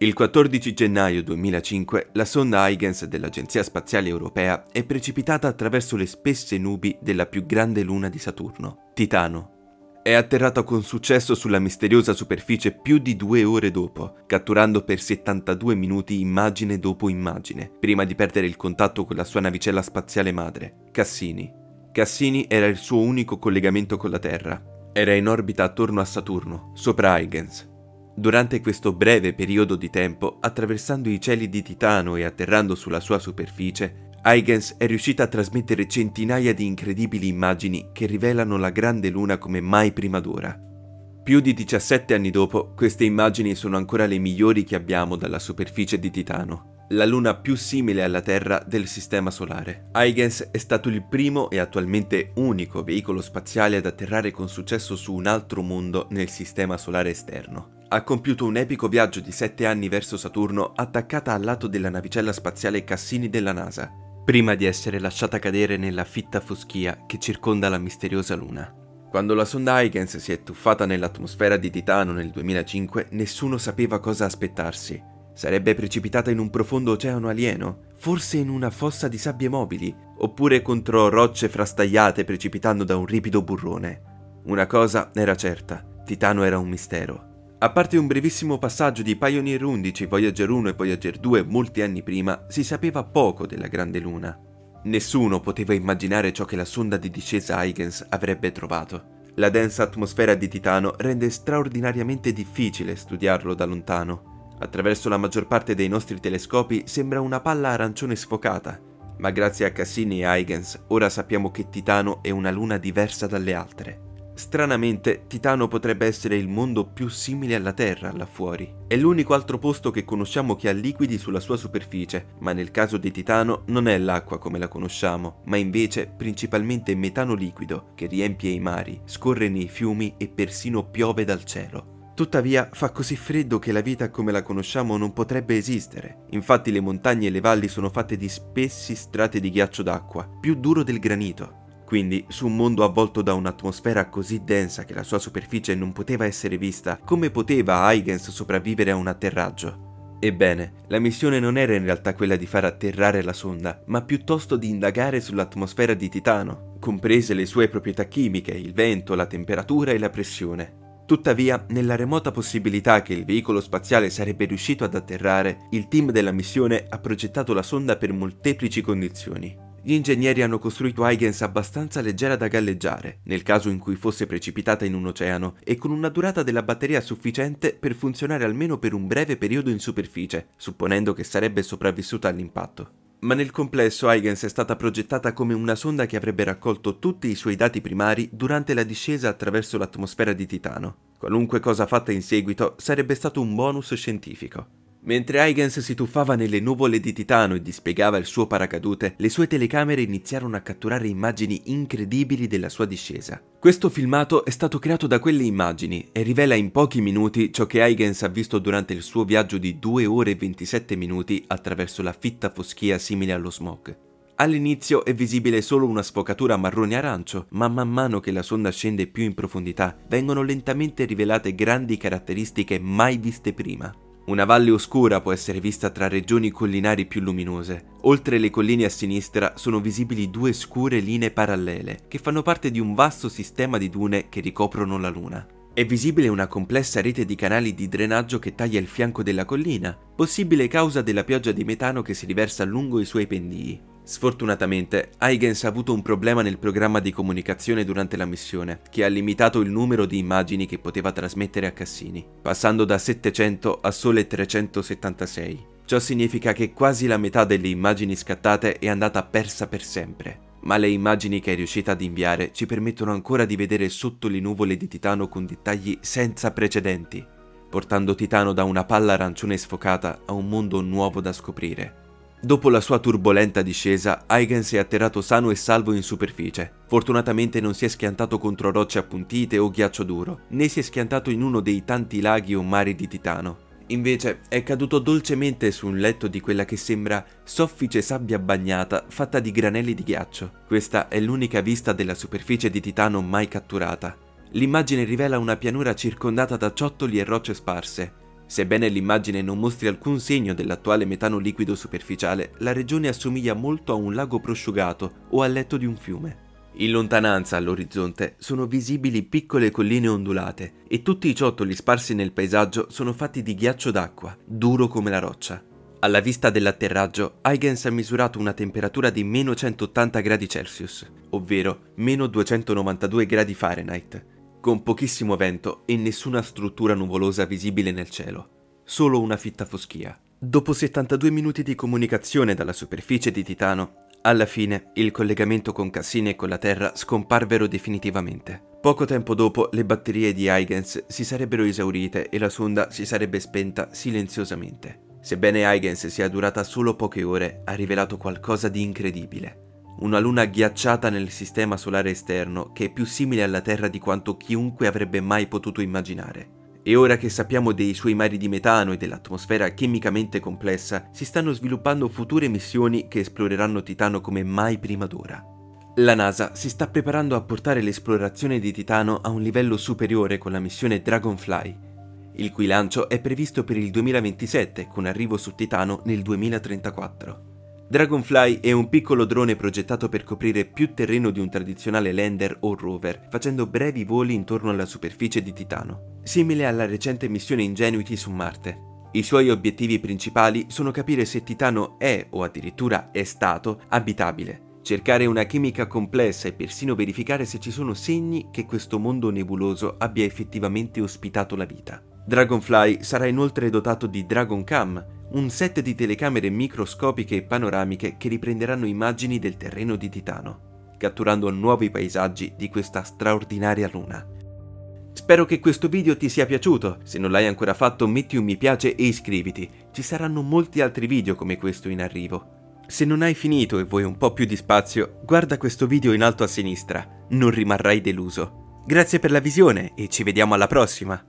Il 14 gennaio 2005 la sonda Huygens dell'Agenzia Spaziale Europea è precipitata attraverso le spesse nubi della più grande luna di Saturno, Titano. È atterrata con successo sulla misteriosa superficie più di 2 ore dopo, catturando per 72 minuti immagine dopo immagine, prima di perdere il contatto con la sua navicella spaziale madre, Cassini. Cassini era il suo unico collegamento con la Terra. Era in orbita attorno a Saturno, sopra Huygens. Durante questo breve periodo di tempo, attraversando i cieli di Titano e atterrando sulla sua superficie, Huygens è riuscita a trasmettere centinaia di incredibili immagini che rivelano la grande luna come mai prima d'ora. Più di 17 anni dopo, queste immagini sono ancora le migliori che abbiamo dalla superficie di Titano, la luna più simile alla Terra del Sistema Solare. Huygens è stato il primo e attualmente unico veicolo spaziale ad atterrare con successo su un altro mondo nel Sistema Solare esterno. Ha compiuto un epico viaggio di 7 anni verso Saturno attaccata al lato della navicella spaziale Cassini della NASA, prima di essere lasciata cadere nella fitta foschia che circonda la misteriosa luna. Quando la sonda Huygens si è tuffata nell'atmosfera di Titano nel 2005, nessuno sapeva cosa aspettarsi. Sarebbe precipitata in un profondo oceano alieno, forse in una fossa di sabbie mobili, oppure contro rocce frastagliate precipitando da un ripido burrone. Una cosa era certa, Titano era un mistero. A parte un brevissimo passaggio di Pioneer 11, Voyager 1 e Voyager 2 molti anni prima, si sapeva poco della grande luna. Nessuno poteva immaginare ciò che la sonda di discesa Huygens avrebbe trovato. La densa atmosfera di Titano rende straordinariamente difficile studiarlo da lontano. Attraverso la maggior parte dei nostri telescopi sembra una palla arancione sfocata, ma grazie a Cassini e Huygens ora sappiamo che Titano è una luna diversa dalle altre. Stranamente, Titano potrebbe essere il mondo più simile alla Terra là fuori. È l'unico altro posto che conosciamo che ha liquidi sulla sua superficie, ma nel caso di Titano non è l'acqua come la conosciamo, ma invece principalmente metano liquido che riempie i mari, scorre nei fiumi e persino piove dal cielo. Tuttavia, fa così freddo che la vita come la conosciamo non potrebbe esistere. Infatti le montagne e le valli sono fatte di spessi strati di ghiaccio d'acqua, più duro del granito. Quindi, su un mondo avvolto da un'atmosfera così densa che la sua superficie non poteva essere vista, come poteva Huygens sopravvivere a un atterraggio? Ebbene, la missione non era in realtà quella di far atterrare la sonda, ma piuttosto di indagare sull'atmosfera di Titano, comprese le sue proprietà chimiche, il vento, la temperatura e la pressione. Tuttavia, nella remota possibilità che il veicolo spaziale sarebbe riuscito ad atterrare, il team della missione ha progettato la sonda per molteplici condizioni. Gli ingegneri hanno costruito Huygens abbastanza leggera da galleggiare, nel caso in cui fosse precipitata in un oceano, e con una durata della batteria sufficiente per funzionare almeno per un breve periodo in superficie, supponendo che sarebbe sopravvissuta all'impatto. Ma nel complesso Huygens è stata progettata come una sonda che avrebbe raccolto tutti i suoi dati primari durante la discesa attraverso l'atmosfera di Titano. Qualunque cosa fatta in seguito sarebbe stato un bonus scientifico. Mentre Huygens si tuffava nelle nuvole di Titano e dispiegava il suo paracadute, le sue telecamere iniziarono a catturare immagini incredibili della sua discesa. Questo filmato è stato creato da quelle immagini e rivela in pochi minuti ciò che Huygens ha visto durante il suo viaggio di 2 ore e 27 minuti attraverso la fitta foschia simile allo smog. All'inizio è visibile solo una sfocatura marrone-arancio, ma man mano che la sonda scende più in profondità, vengono lentamente rivelate grandi caratteristiche mai viste prima. Una valle oscura può essere vista tra regioni collinari più luminose. Oltre le colline a sinistra sono visibili 2 scure linee parallele, che fanno parte di un vasto sistema di dune che ricoprono la luna. È visibile una complessa rete di canali di drenaggio che taglia il fianco della collina, possibile causa della pioggia di metano che si riversa lungo i suoi pendii. Sfortunatamente, Huygens ha avuto un problema nel programma di comunicazione durante la missione, che ha limitato il numero di immagini che poteva trasmettere a Cassini, passando da 700 a sole 376. Ciò significa che quasi la metà delle immagini scattate è andata persa per sempre. Ma le immagini che è riuscita ad inviare ci permettono ancora di vedere sotto le nuvole di Titano con dettagli senza precedenti, portando Titano da una palla arancione sfocata a un mondo nuovo da scoprire. Dopo la sua turbolenta discesa, Huygens è atterrato sano e salvo in superficie. Fortunatamente non si è schiantato contro rocce appuntite o ghiaccio duro, né si è schiantato in uno dei tanti laghi o mari di Titano. Invece è caduto dolcemente su un letto di quella che sembra soffice sabbia bagnata fatta di granelli di ghiaccio. Questa è l'unica vista della superficie di Titano mai catturata. L'immagine rivela una pianura circondata da ciottoli e rocce sparse. Sebbene l'immagine non mostri alcun segno dell'attuale metano liquido superficiale, la regione assomiglia molto a un lago prosciugato o al letto di un fiume. In lontananza, all'orizzonte, sono visibili piccole colline ondulate e tutti i ciottoli sparsi nel paesaggio sono fatti di ghiaccio d'acqua, duro come la roccia. Alla vista dell'atterraggio, Huygens ha misurato una temperatura di meno 180 gradi Celsius, ovvero meno 292 gradi Fahrenheit, con pochissimo vento e nessuna struttura nuvolosa visibile nel cielo, solo una fitta foschia. Dopo 72 minuti di comunicazione dalla superficie di Titano, alla fine, il collegamento con Cassini e con la Terra scomparvero definitivamente. Poco tempo dopo, le batterie di Huygens si sarebbero esaurite e la sonda si sarebbe spenta silenziosamente. Sebbene Huygens sia durata solo poche ore, ha rivelato qualcosa di incredibile. Una luna ghiacciata nel sistema solare esterno che è più simile alla Terra di quanto chiunque avrebbe mai potuto immaginare. E ora che sappiamo dei suoi mari di metano e dell'atmosfera chimicamente complessa, si stanno sviluppando future missioni che esploreranno Titano come mai prima d'ora. La NASA si sta preparando a portare l'esplorazione di Titano a un livello superiore con la missione Dragonfly, il cui lancio è previsto per il 2027 con arrivo su Titano nel 2034. Dragonfly è un piccolo drone progettato per coprire più terreno di un tradizionale lander o rover, facendo brevi voli intorno alla superficie di Titano, simile alla recente missione Ingenuity su Marte. I suoi obiettivi principali sono capire se Titano è, o addirittura è stato, abitabile, cercare una chimica complessa e persino verificare se ci sono segni che questo mondo nebuloso abbia effettivamente ospitato la vita. Dragonfly sarà inoltre dotato di Dragon Cam, un set di telecamere microscopiche e panoramiche che riprenderanno immagini del terreno di Titano, catturando nuovi paesaggi di questa straordinaria luna. Spero che questo video ti sia piaciuto, se non l'hai ancora fatto metti un mi piace e iscriviti, ci saranno molti altri video come questo in arrivo. Se non hai finito e vuoi un po' più di spazio, guarda questo video in alto a sinistra, non rimarrai deluso. Grazie per la visione e ci vediamo alla prossima!